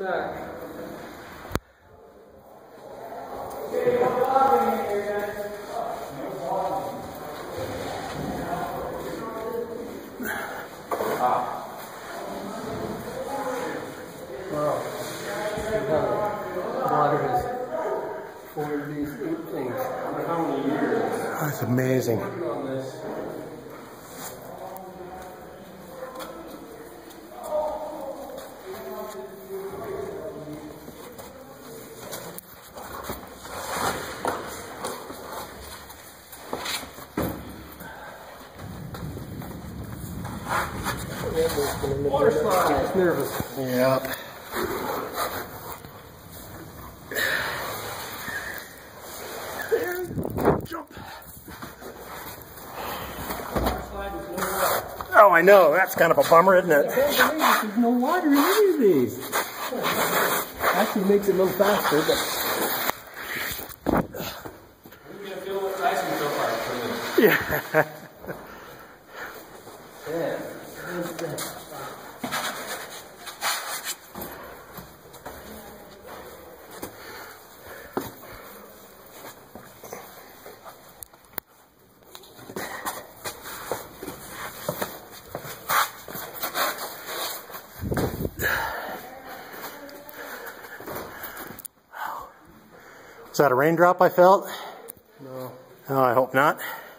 back. That's amazing. Water slide. It's nervous. Yeah. Jump. Oh, I know. That's kind of a bummer, isn't it? There's no water in any of these. Actually makes it a little faster, but... We're going to feel what Tyson so far for this. Yeah. Yeah. Was that a raindrop I felt? No. No, I hope not.